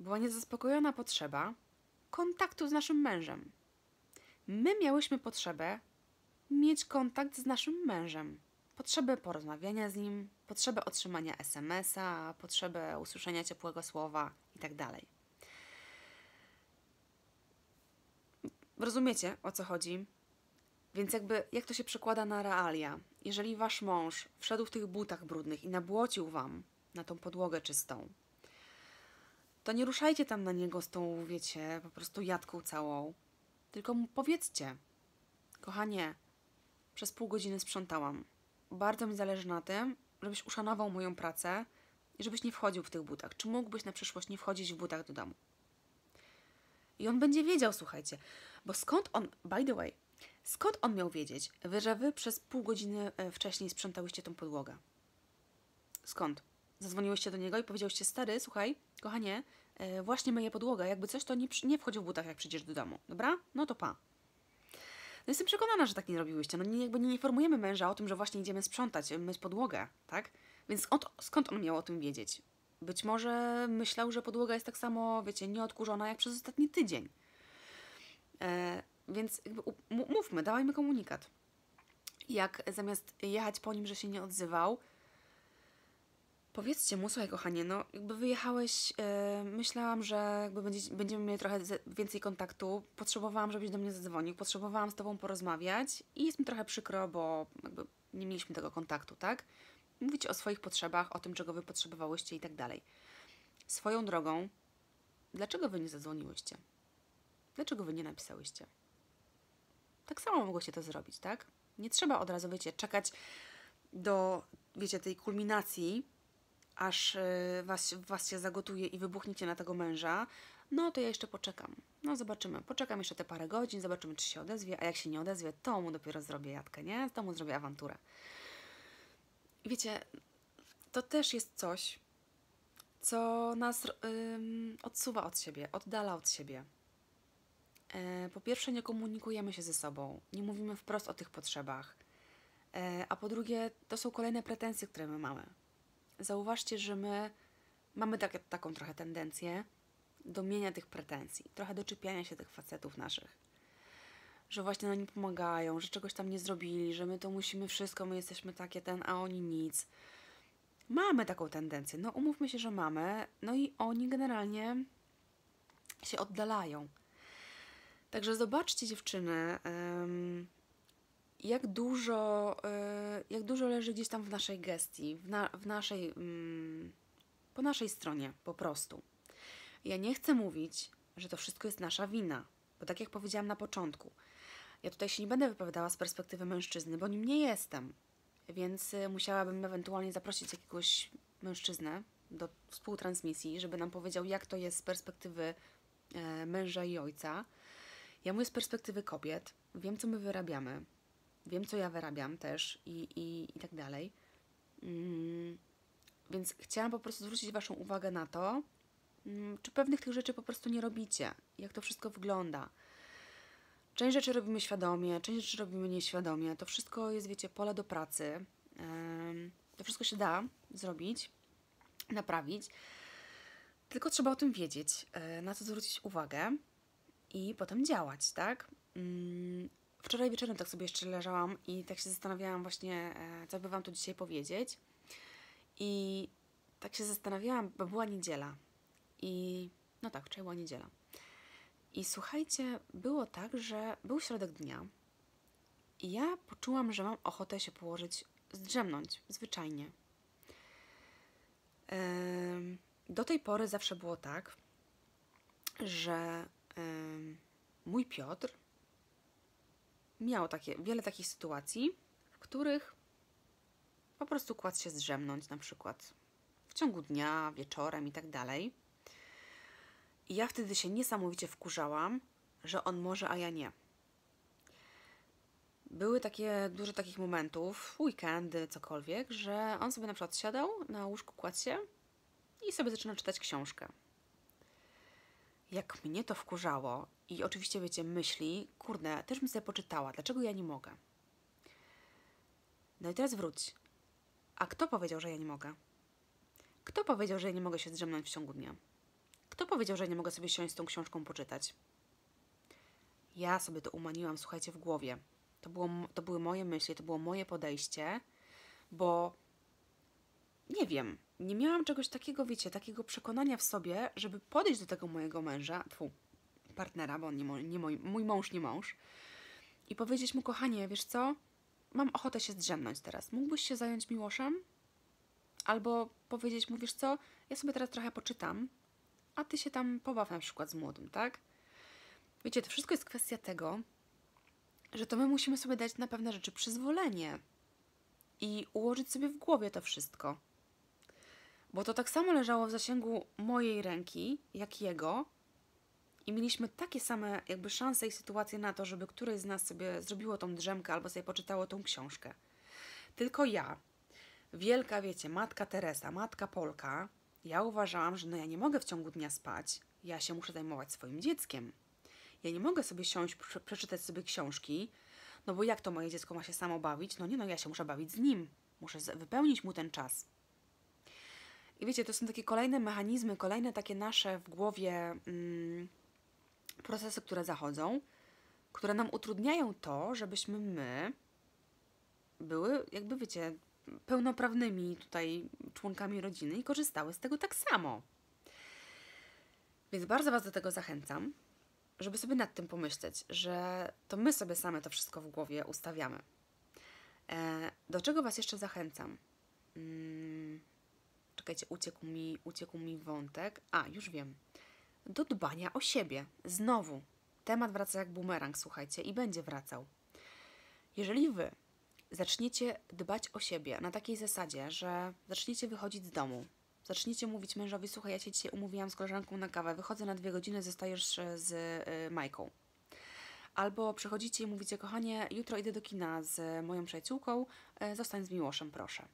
była niezaspokojona potrzeba kontaktu z naszym mężem. My miałyśmy potrzebę mieć kontakt z naszym mężem. Potrzebę porozmawiania z nim, potrzebę otrzymania es em esa, potrzebę usłyszenia ciepłego słowa i tak dalej. Rozumiecie, o co chodzi? Więc jakby, jak to się przekłada na realia? Jeżeli wasz mąż wszedł w tych butach brudnych i nabłocił wam na tą podłogę czystą, to nie ruszajcie tam na niego z tą, wiecie, po prostu jatką całą. Tylko mu powiedzcie: kochanie, przez pół godziny sprzątałam. Bardzo mi zależy na tym, żebyś uszanował moją pracę i żebyś nie wchodził w tych butach. Czy mógłbyś na przyszłość nie wchodzić w butach do domu? I on będzie wiedział, słuchajcie, bo skąd on, by the way, skąd on miał wiedzieć, że wy przez pół godziny wcześniej sprzątałyście tą podłogę? Skąd? Zadzwoniłyście do niego i powiedziałyście: stary, słuchaj, kochanie, yy, właśnie myję podłogę, jakby coś, to nie, nie wchodzi w butach, jak przyjdziesz do domu, dobra? No to pa. No jestem przekonana, że tak nie robiłyście. No nie, jakby nie informujemy męża o tym, że właśnie idziemy sprzątać, myć podłogę, tak? Więc skąd, skąd on miał o tym wiedzieć? Być może myślał, że podłoga jest tak samo, wiecie, nieodkurzona jak przez ostatni tydzień. E, więc jakby mówmy, dawajmy komunikat. Jak zamiast jechać po nim, że się nie odzywał, powiedzcie mu: słuchaj kochanie, no jakby wyjechałeś, yy, myślałam, że jakby będzie, będziemy mieli trochę więcej kontaktu, potrzebowałam, żebyś do mnie zadzwonił, potrzebowałam z Tobą porozmawiać i jest mi trochę przykro, bo jakby nie mieliśmy tego kontaktu, tak? Mówicie o swoich potrzebach, o tym, czego Wy potrzebowałyście i tak dalej. Swoją drogą, dlaczego Wy nie zadzwoniłyście? Dlaczego Wy nie napisałyście? Tak samo mogłyście to zrobić, tak? Nie trzeba od razu, wiecie, czekać do, wiecie, tej kulminacji, aż was, was się zagotuje i wybuchniecie na tego męża, no to ja jeszcze poczekam. No zobaczymy. Poczekam jeszcze te parę godzin, zobaczymy, czy się odezwie, a jak się nie odezwie, to mu dopiero zrobię jatkę, nie? To mu zrobię awanturę. Wiecie, to też jest coś, co nas ym, odsuwa od siebie, oddala od siebie. Yy, po pierwsze, nie komunikujemy się ze sobą, nie mówimy wprost o tych potrzebach, yy, a po drugie, to są kolejne pretensje, które my mamy. Zauważcie, że my mamy tak, taką trochę tendencję do mienia tych pretensji, trochę do czepiania się tych facetów naszych, że właśnie nam nie pomagają, że czegoś tam nie zrobili, że my to musimy wszystko, my jesteśmy takie ten, a oni nic. Mamy taką tendencję, no umówmy się, że mamy, no i oni generalnie się oddalają. Także zobaczcie, dziewczyny, um, Jak dużo, jak dużo leży gdzieś tam w naszej gestii, w, na, w naszej, po naszej stronie po prostu. Ja nie chcę mówić, że to wszystko jest nasza wina, bo tak jak powiedziałam na początku, ja tutaj się nie będę wypowiadała z perspektywy mężczyzny, bo nim nie jestem. więc musiałabym ewentualnie zaprosić jakiegoś mężczyznę do współtransmisji, żeby nam powiedział, jak to jest z perspektywy męża i ojca. Ja mówię z perspektywy kobiet, wiem, co my wyrabiamy, wiem, co ja wyrabiam też i, i, i tak dalej. Mm, więc chciałam po prostu zwrócić Waszą uwagę na to, mm, czy pewnych tych rzeczy po prostu nie robicie, jak to wszystko wygląda. Część rzeczy robimy świadomie, część rzeczy robimy nieświadomie. To wszystko jest, wiecie, pole do pracy. Ym, to wszystko się da zrobić, naprawić. Tylko trzeba o tym wiedzieć, yy, na co zwrócić uwagę i potem działać, tak? Yy, wczoraj wieczorem tak sobie jeszcze leżałam i tak się zastanawiałam właśnie, yy, co by Wam tu dzisiaj powiedzieć. I tak się zastanawiałam, bo była niedziela. I no tak, wczoraj była niedziela. I słuchajcie, było tak, że był środek dnia i ja poczułam, że mam ochotę się położyć, zdrzemnąć, zwyczajnie. Ym, do tej pory zawsze było tak, że ym, mój Piotr miał takie, wiele takich sytuacji, w których po prostu kładł się zdrzemnąć, na przykład w ciągu dnia, wieczorem i tak dalej. I ja wtedy się niesamowicie wkurzałam, że on może, a ja nie. Były takie dużo takich momentów, weekendy, cokolwiek, że on sobie na przykład siadał na łóżku, kładł się i sobie zaczyna czytać książkę. Jak mnie to wkurzało i oczywiście, wiecie, myśli, kurde, też bym sobie poczytała, dlaczego ja nie mogę? No i teraz wróć. A kto powiedział, że ja nie mogę? Kto powiedział, że ja nie mogę się zdrzemnąć w ciągu dnia? Kto powiedział, że nie mogę sobie siąść z tą książką poczytać? Ja sobie to umaniłam, słuchajcie, w głowie. To, było, to były moje myśli, to było moje podejście, bo nie wiem, nie miałam czegoś takiego, wiecie, takiego przekonania w sobie, żeby podejść do tego mojego męża, tfu, partnera, bo on nie, nie mój, mój mąż, nie mąż, i powiedzieć mu, kochanie, wiesz co, mam ochotę się zdrzemnąć teraz, mógłbyś się zająć Miłoszem? Albo powiedzieć mu, wiesz co, ja sobie teraz trochę poczytam, a Ty się tam pobaw na przykład z młodym, tak? Wiecie, to wszystko jest kwestia tego, że to my musimy sobie dać na pewne rzeczy przyzwolenie i ułożyć sobie w głowie to wszystko. Bo to tak samo leżało w zasięgu mojej ręki, jak jego i mieliśmy takie same jakby szanse i sytuacje na to, żeby któreś z nas sobie zrobiło tą drzemkę albo sobie poczytało tą książkę. Tylko ja, wielka, wiecie, matka Teresa, matka Polka, ja uważałam, że no ja nie mogę w ciągu dnia spać, ja się muszę zajmować swoim dzieckiem. Ja nie mogę sobie siąść, przeczytać sobie książki, no bo jak to moje dziecko ma się samo bawić? No nie, no ja się muszę bawić z nim, muszę wypełnić mu ten czas. I wiecie, to są takie kolejne mechanizmy, kolejne takie nasze w głowie mm, procesy, które zachodzą, które nam utrudniają to, żebyśmy my były jakby, wiecie, pełnoprawnymi tutaj członkami rodziny i korzystały z tego tak samo. Więc bardzo Was do tego zachęcam, żeby sobie nad tym pomyśleć, że to my sobie same to wszystko w głowie ustawiamy. E, do czego Was jeszcze zachęcam? Hmm, czekajcie, uciekł mi, uciekł mi wątek. A, już wiem. Do dbania o siebie. Znowu. Temat wraca jak bumerang, słuchajcie, i będzie wracał. Jeżeli Wy zaczniecie dbać o siebie na takiej zasadzie, że zaczniecie wychodzić z domu, zaczniecie mówić mężowi, słuchaj, ja się dzisiaj umówiłam z koleżanką na kawę, wychodzę na dwie godziny, zostajesz z y, Majką. Albo przychodzicie i mówicie, kochanie, jutro idę do kina z moją przyjaciółką, y, zostań z Miłoszem, proszę.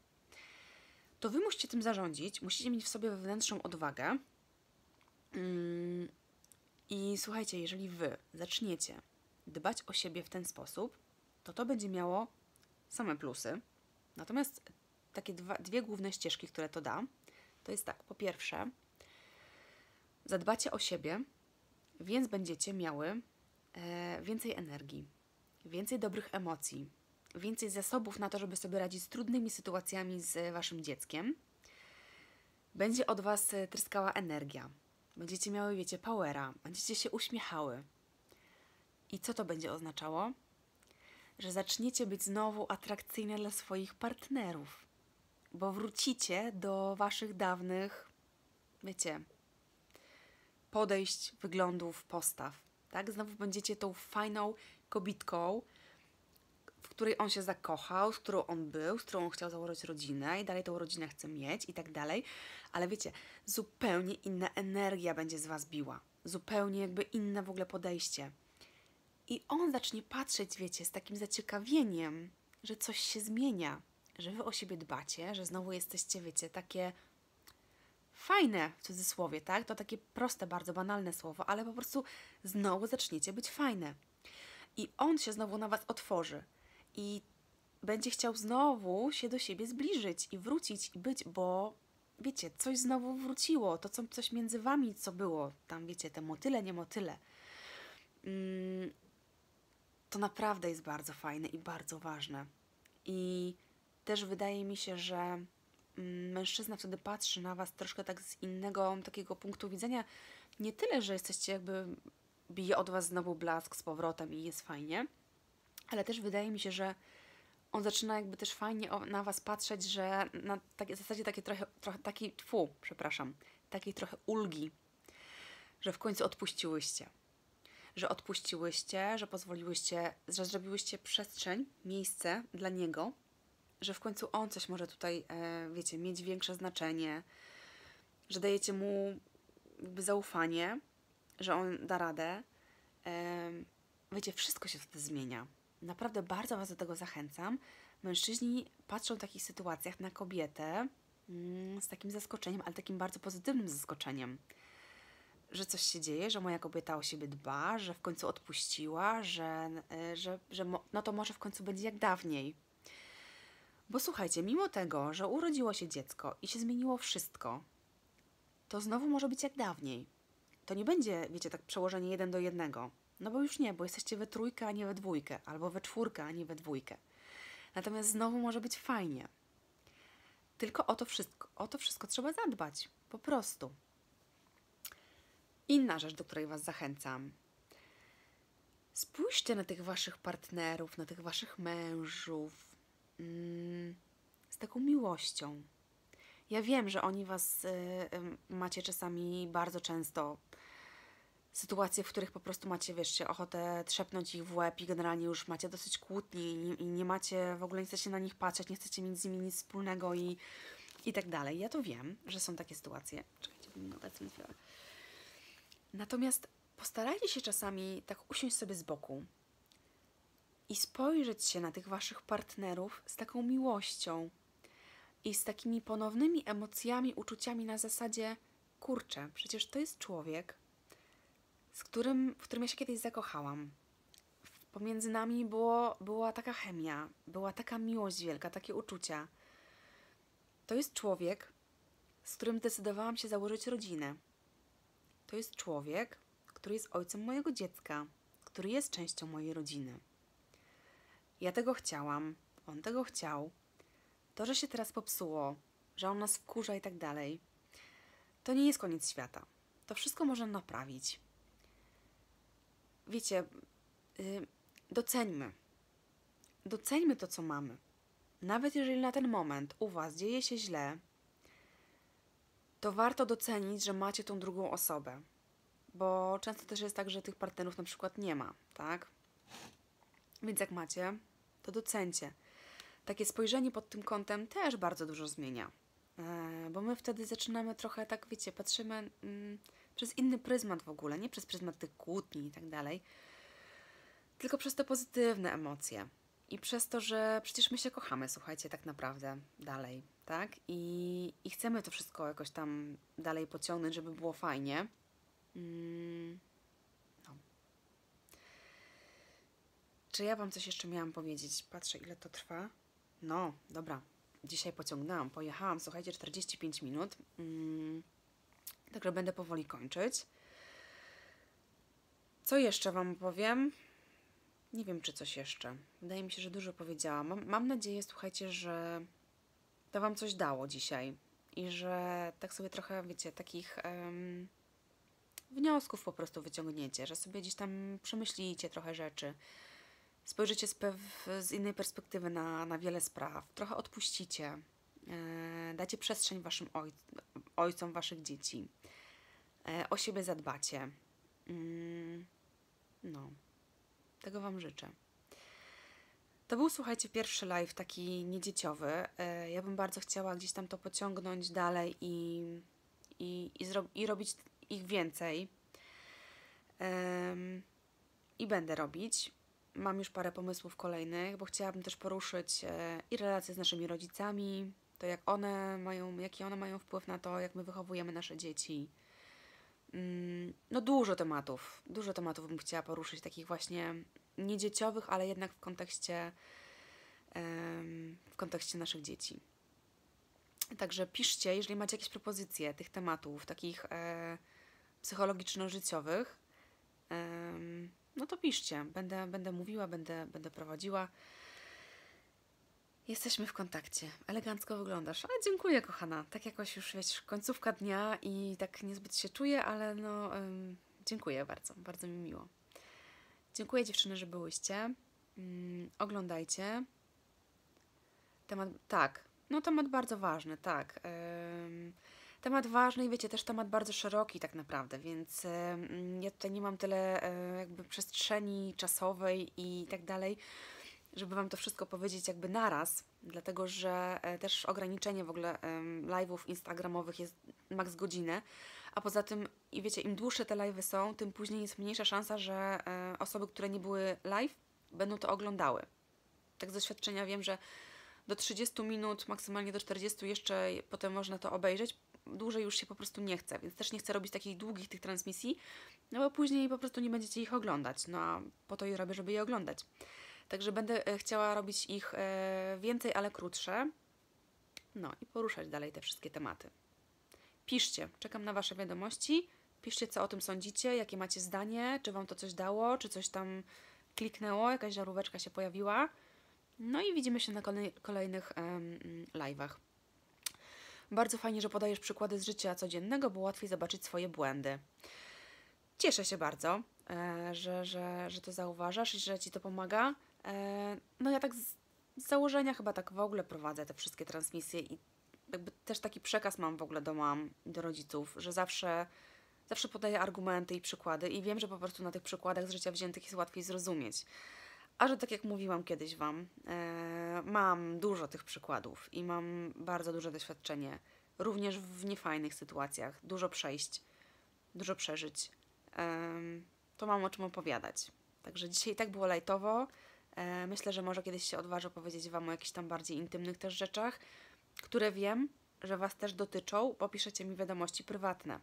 To Wy musicie tym zarządzić, musicie mieć w sobie wewnętrzną odwagę yy, i słuchajcie, jeżeli Wy zaczniecie dbać o siebie w ten sposób, to to będzie miało same plusy. Natomiast takie dwa, dwie główne ścieżki, które to da, to jest tak. Po pierwsze, zadbacie o siebie, więc będziecie miały e, więcej energii, więcej dobrych emocji, więcej zasobów na to, żeby sobie radzić z trudnymi sytuacjami z Waszym dzieckiem. Będzie od Was tryskała energia. Będziecie miały, wiecie, powera. Będziecie się uśmiechały. I co to będzie oznaczało? Że zaczniecie być znowu atrakcyjne dla swoich partnerów, bo wrócicie do Waszych dawnych, wiecie, podejść, wyglądów, postaw, tak? Znowu będziecie tą fajną kobitką, której on się zakochał, z którą on był, z którą on chciał założyć rodzinę i dalej tą rodzinę chce mieć i tak dalej, ale wiecie, zupełnie inna energia będzie z was biła, zupełnie jakby inne w ogóle podejście. I on zacznie patrzeć, wiecie, z takim zaciekawieniem, że coś się zmienia, że wy o siebie dbacie, że znowu jesteście, wiecie, takie fajne w cudzysłowie, tak? To takie proste, bardzo banalne słowo, ale po prostu znowu zaczniecie być fajne. I on się znowu na was otworzy i będzie chciał znowu się do siebie zbliżyć i wrócić i być, bo wiecie, coś znowu wróciło, to co, coś między wami, co było, tam wiecie, te motyle, nie motyle. Mm, to naprawdę jest bardzo fajne i bardzo ważne. I też wydaje mi się, że mężczyzna wtedy patrzy na was troszkę tak z innego takiego punktu widzenia. Nie tyle, że jesteście jakby, bije od was znowu blask z powrotem i jest fajnie, ale też wydaje mi się, że on zaczyna jakby też fajnie na was patrzeć, że na takie, w zasadzie takie trochę, trochę takiej, tfu, przepraszam, takiej trochę ulgi, że w końcu odpuściłyście. Że odpuściłyście, że pozwoliłyście, że zrobiłyście przestrzeń, miejsce dla niego, że w końcu on coś może tutaj, wiecie, mieć większe znaczenie, że dajecie mu jakby zaufanie, że on da radę. Wiecie, wszystko się wtedy zmienia. Naprawdę bardzo was do tego zachęcam. Mężczyźni patrzą w takich sytuacjach na kobietę z takim zaskoczeniem, ale takim bardzo pozytywnym zaskoczeniem. Że coś się dzieje, że moja kobieta o siebie dba, że w końcu odpuściła, że, że, że no to może w końcu będzie jak dawniej. Bo słuchajcie, mimo tego, że urodziło się dziecko i się zmieniło wszystko, to znowu może być jak dawniej. To nie będzie, wiecie, tak przełożenie jeden do jednego. No bo już nie, bo jesteście we trójkę, a nie we dwójkę, albo we czwórkę, a nie we dwójkę. Natomiast znowu może być fajnie. Tylko o to wszystko, o to wszystko trzeba zadbać, po prostu. Inna rzecz, do której was zachęcam. Spójrzcie na tych waszych partnerów, na tych waszych mężów mm, z taką miłością. Ja wiem, że oni was, y, y, macie czasami bardzo często sytuacje, w których po prostu macie, wieszcie, ochotę trzepnąć ich w łeb i generalnie już macie dosyć kłótni i, i nie macie, w ogóle nie chcecie na nich patrzeć, nie chcecie mieć z nimi nic wspólnego i, i tak dalej. Ja to wiem, że są takie sytuacje. Czekajcie, bym obecnie chwilę. Natomiast postarajcie się czasami tak usiąść sobie z boku i spojrzeć się na tych waszych partnerów z taką miłością i z takimi ponownymi emocjami, uczuciami na zasadzie kurczę, przecież to jest człowiek, z którym, w którym ja się kiedyś zakochałam. Pomiędzy nami było, była taka chemia, była taka miłość wielka, takie uczucia. To jest człowiek, z którym zdecydowałam się założyć rodzinę. To jest człowiek, który jest ojcem mojego dziecka, który jest częścią mojej rodziny. Ja tego chciałam, on tego chciał. To, że się teraz popsuło, że on nas wkurza i tak dalej, to nie jest koniec świata. To wszystko można naprawić. Wiecie, yy, doceńmy. Doceńmy to, co mamy. Nawet jeżeli na ten moment u was dzieje się źle, to warto docenić, że macie tą drugą osobę. Bo często też jest tak, że tych partnerów na przykład nie ma, tak? Więc jak macie, to docencie. Takie spojrzenie pod tym kątem też bardzo dużo zmienia. Yy, bo my wtedy zaczynamy trochę tak, wiecie, patrzymy yy, przez inny pryzmat w ogóle, nie przez pryzmat tych kłótni i tak dalej, tylko przez te pozytywne emocje. I przez to, że przecież my się kochamy, słuchajcie, tak naprawdę dalej, tak? I, i chcemy to wszystko jakoś tam dalej pociągnąć, żeby było fajnie. Mm, no. Czy ja wam coś jeszcze miałam powiedzieć? Patrzę, ile to trwa. No, dobra. Dzisiaj pociągnęłam, pojechałam, słuchajcie, czterdzieści pięć minut. Mm, także będę powoli kończyć. Co jeszcze wam powiem? Nie wiem, czy coś jeszcze. Wydaje mi się, że dużo powiedziałam. Mam, mam nadzieję, słuchajcie, że to wam coś dało dzisiaj i że tak sobie trochę, wiecie, takich um, wniosków po prostu wyciągniecie, że sobie gdzieś tam przemyślicie trochę rzeczy, spojrzycie z, z innej perspektywy na, na wiele spraw, trochę odpuścicie, e, dacie przestrzeń waszym oj ojcom waszych dzieci, e, o siebie zadbacie. Mm, no... Tego wam życzę. To był, słuchajcie, pierwszy live taki niedzieciowy. Ja bym bardzo chciała gdzieś tam to pociągnąć dalej i, i, i, zro i robić ich więcej. Um, I będę robić. Mam już parę pomysłów kolejnych, bo chciałabym też poruszyć i relacje z naszymi rodzicami, to jak one mają, jaki one mają wpływ na to, jak my wychowujemy nasze dzieci. No dużo tematów, dużo tematów bym chciała poruszyć, takich właśnie niedzieciowych, ale jednak w kontekście, w kontekście naszych dzieci. Także piszcie, jeżeli macie jakieś propozycje tych tematów, takich psychologiczno-życiowych, no to piszcie. Będę, będę mówiła, będę, będę prowadziła. Jesteśmy w kontakcie. Elegancko wyglądasz. A dziękuję, kochana. Tak jakoś już, wiesz, końcówka dnia i tak niezbyt się czuję, ale no ym, dziękuję bardzo. Bardzo mi miło. Dziękuję, dziewczyny, że byłyście. Ym, oglądajcie. Temat, tak. No temat bardzo ważny, tak. Ym, Temat ważny i wiecie, też temat bardzo szeroki tak naprawdę, więc y, ja tutaj nie mam tyle y, jakby przestrzeni czasowej i tak dalej, żeby Wam to wszystko powiedzieć jakby naraz, dlatego że y, też ograniczenie w ogóle y, live'ów instagramowych jest maks godzinę, a poza tym, i wiecie, im dłuższe te live'y są, tym później jest mniejsza szansa, że y, osoby, które nie były live, będą to oglądały. Tak z doświadczenia wiem, że do trzydziestu minut, maksymalnie do czterdziestu jeszcze potem można to obejrzeć, dłużej już się po prostu nie chce, więc też nie chcę robić takich długich tych transmisji, no bo później po prostu nie będziecie ich oglądać, no a po to je robię, żeby je oglądać. Także będę chciała robić ich więcej, ale krótsze, no i poruszać dalej te wszystkie tematy. Piszcie, czekam na Wasze wiadomości, piszcie, co o tym sądzicie, jakie macie zdanie, czy Wam to coś dało, czy coś tam kliknęło, jakaś żaróweczka się pojawiła, no i widzimy się na kolejnych live'ach. Bardzo fajnie, że podajesz przykłady z życia codziennego, bo łatwiej zobaczyć swoje błędy. Cieszę się bardzo, że, że, że to zauważasz i że Ci to pomaga. No ja tak z założenia chyba tak w ogóle prowadzę te wszystkie transmisje i jakby też taki przekaz mam w ogóle do mam, do rodziców, że zawsze, zawsze podaję argumenty i przykłady i wiem, że po prostu na tych przykładach z życia wziętych jest łatwiej zrozumieć. A że tak jak mówiłam kiedyś Wam, e, mam dużo tych przykładów i mam bardzo duże doświadczenie, również w niefajnych sytuacjach, dużo przejść, dużo przeżyć, e, to mam o czym opowiadać. Także dzisiaj tak było lajtowo, e, myślę, że może kiedyś się odważę powiedzieć Wam o jakichś tam bardziej intymnych też rzeczach, które wiem, że Was też dotyczą, bo piszecie mi wiadomości prywatne.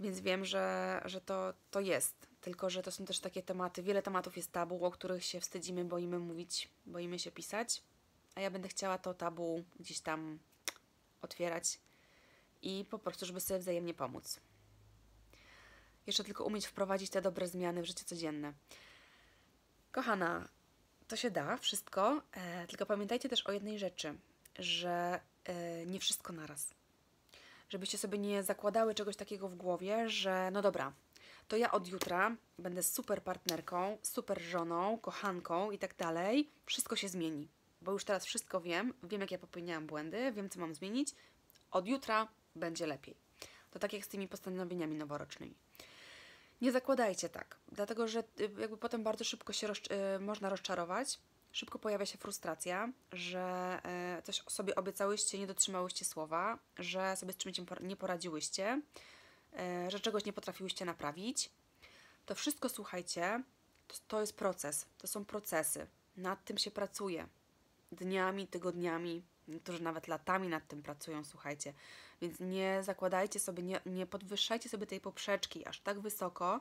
Więc wiem, że, że to, to jest. Tylko, że to są też takie tematy, wiele tematów jest tabu, o których się wstydzimy, boimy mówić, boimy się pisać, a ja będę chciała to tabu gdzieś tam otwierać i po prostu, żeby sobie wzajemnie pomóc. Jeszcze tylko umieć wprowadzić te dobre zmiany w życie codzienne. Kochana, to się da wszystko, e, tylko pamiętajcie też o jednej rzeczy, że e, nie wszystko naraz. Żebyście sobie nie zakładały czegoś takiego w głowie, że no dobra, to ja od jutra będę super partnerką, super żoną, kochanką i tak dalej. Wszystko się zmieni, bo już teraz wszystko wiem, wiem jak ja popełniałam błędy, wiem co mam zmienić, od jutra będzie lepiej. To tak jak z tymi postanowieniami noworocznymi. Nie zakładajcie tak, dlatego że jakby potem bardzo szybko się rozcz można rozczarować, szybko pojawia się frustracja, że coś sobie obiecałyście, nie dotrzymałyście słowa, że sobie z czymś nie poradziłyście, że czegoś nie potrafiłyście naprawić. To wszystko, słuchajcie, to jest proces, to są procesy. Nad tym się pracuje. Dniami, tygodniami, niektórzy nawet latami nad tym pracują, słuchajcie. Więc nie zakładajcie sobie, nie, nie podwyższajcie sobie tej poprzeczki aż tak wysoko,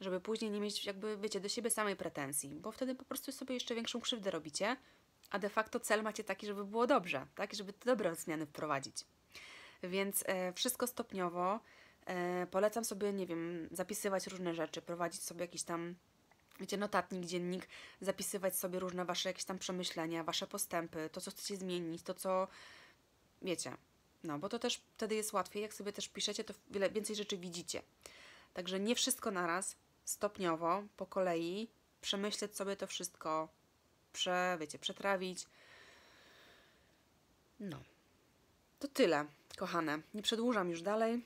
żeby później nie mieć jakby, wiecie, do siebie samej pretensji, bo wtedy po prostu sobie jeszcze większą krzywdę robicie, a de facto cel macie taki, żeby było dobrze, tak? Żeby te dobre zmiany wprowadzić. Więc e, wszystko stopniowo. E, polecam sobie, nie wiem, zapisywać różne rzeczy, prowadzić sobie jakiś tam, wiecie, notatnik, dziennik, zapisywać sobie różne Wasze jakieś tam przemyślenia, Wasze postępy, to, co chcecie zmienić, to, co, wiecie, no, bo to też wtedy jest łatwiej, jak sobie też piszecie, to wiele więcej rzeczy widzicie. Także nie wszystko naraz, stopniowo, po kolei, przemyśleć sobie to wszystko, prze, wiecie, przetrawić. No, to tyle, kochane. Nie przedłużam już dalej.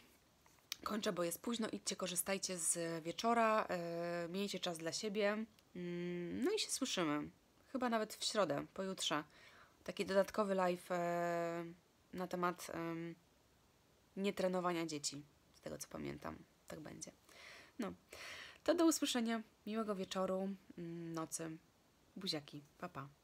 Kończę, bo jest późno. Idźcie, korzystajcie z wieczora, yy, miejcie czas dla siebie, No i się słyszymy. Chyba nawet w środę, pojutrze. Taki dodatkowy live na temat nietrenowania dzieci. Z tego co pamiętam, tak będzie. No, to do usłyszenia. Miłego wieczoru, nocy. Buziaki. Pa, pa.